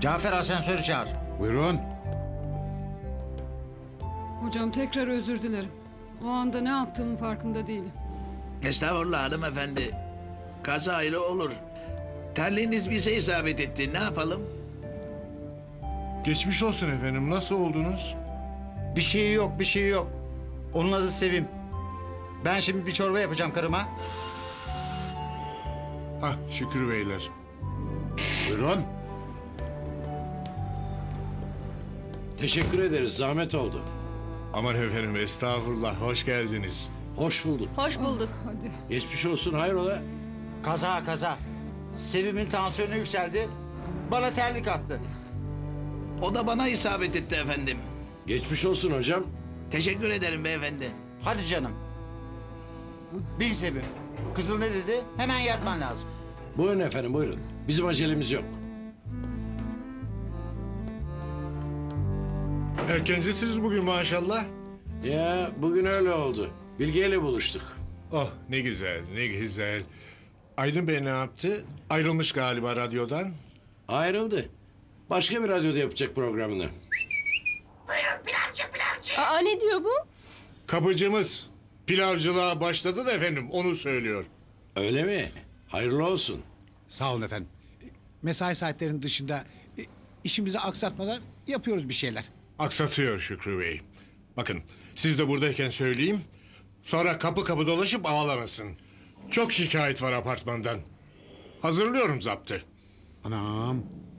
Cafer, asansörü çağır. Buyurun. Hocam tekrar özür dilerim. O anda ne yaptığımın farkında değilim. Estağfurullah hanımefendi. Kazayla olur. Terliğiniz bize isabet etti. Ne yapalım? Geçmiş olsun efendim. Nasıl oldunuz? Bir şey yok, bir şey yok. Onun adı Sevim. Ben şimdi bir çorba yapacağım karıma. Hah, Şükrü Beyler. Buyurun. Teşekkür ederiz, zahmet oldu. Aman efendim, estağfurullah, hoş geldiniz. Hoş bulduk. Hoş bulduk. Ah, hadi. Geçmiş olsun, hayrola? Kaza, kaza. Sevim'in tansiyonu yükseldi, bana terlik attı. O da bana isabet etti efendim. Geçmiş olsun hocam. Teşekkür ederim beyefendi. Hadi canım. Bil Sevim, Kızıl ne dedi? Hemen yatman lazım. Buyurun efendim, buyurun. Bizim acelemiz yok. Erkencisiniz bugün maşallah. Ya bugün öyle oldu. Bilge ile buluştuk. Oh ne güzel, ne güzel. Aydın Bey ne yaptı? Ayrılmış galiba radyodan. Ayrıldı. Başka bir radyoda yapacak programını. Buyurun pilavcı, pilavcı. Aa ne diyor bu? Kapıcımız pilavcılığa başladı da efendim, onu söylüyor. Öyle mi? Hayırlı olsun. Sağ olun efendim. Mesai saatlerinin dışında işimizi aksatmadan yapıyoruz bir şeyler. Aksatıyor Şükrü Bey. Bakın, siz de buradayken söyleyeyim, sonra kapı kapı dolaşıp ağlamasın. Çok şikayet var apartmandan. Hazırlıyorum zaptı. Anam,